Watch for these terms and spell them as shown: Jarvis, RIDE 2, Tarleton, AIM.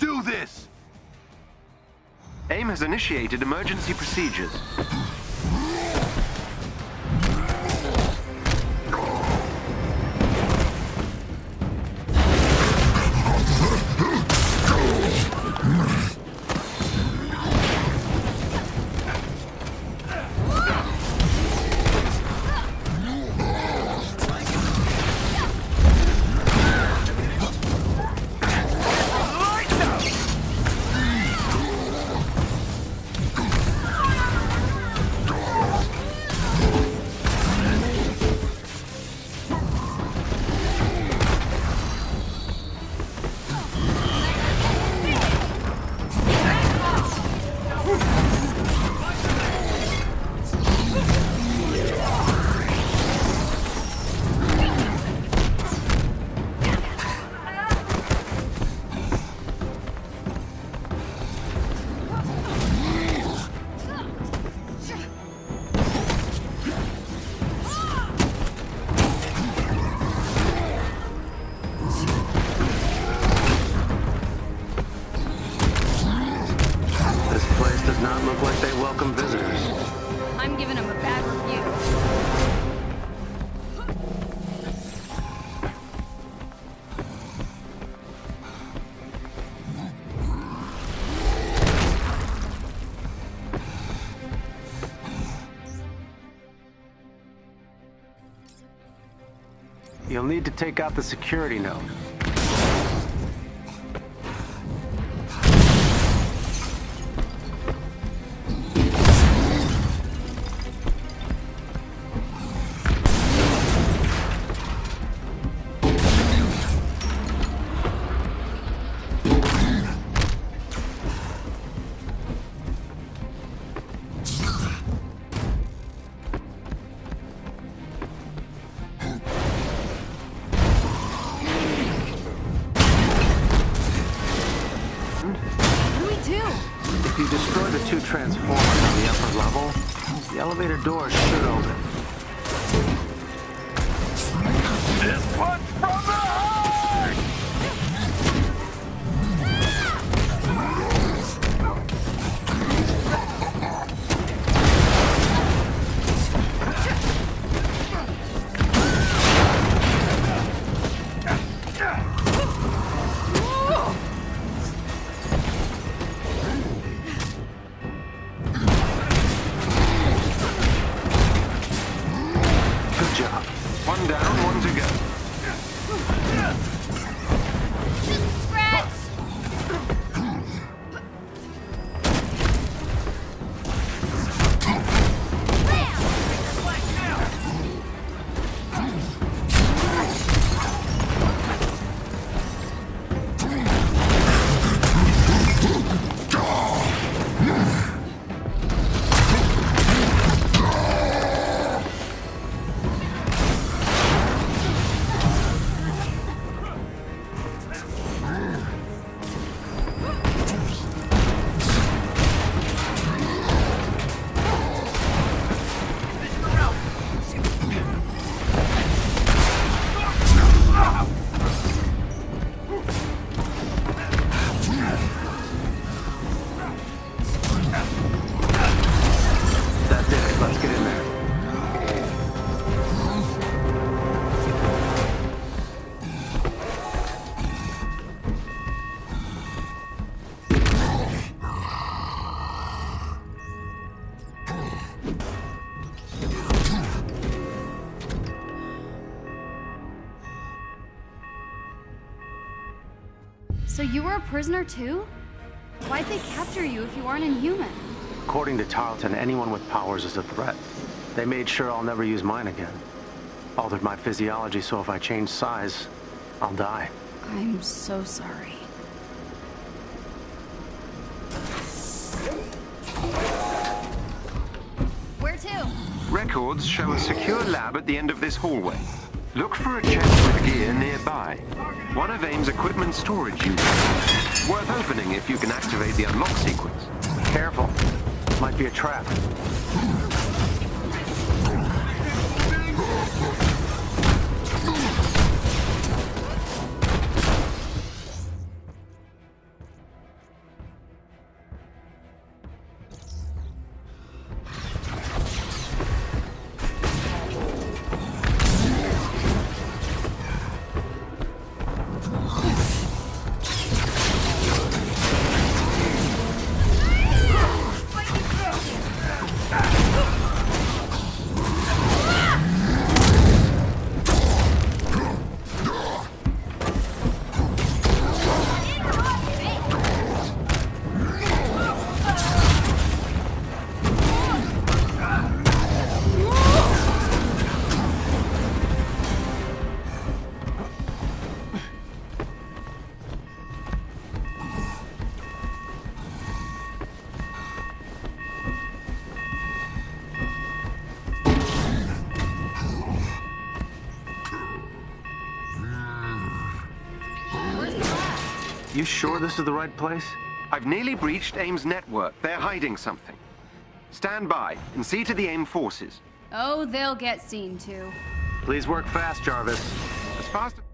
Let's do this! AIM has initiated emergency procedures. You'll need to take out the security note. If you destroy the two transformers on the upper level, the elevator door should open. This one's from the heart! One down, one to go. Just a So you were a prisoner too? Why'd they capture you if you aren't inhuman? According to Tarleton, anyone with powers is a threat. They made sure I'll never use mine again. Altered my physiology, so if I change size, I'll die. I'm so sorry. Where to? Records show a secure lab at the end of this hallway. Look for a chest with gear nearby. One of AIM's equipment storage units. Worth opening if you can activate the unlock sequence. Careful. Might be a trap. You sure this is the right place? I've nearly breached AIM's network. They're hiding something. Stand by and see to the AIM forces. Oh, they'll get seen to. Please work fast, Jarvis. As fast as...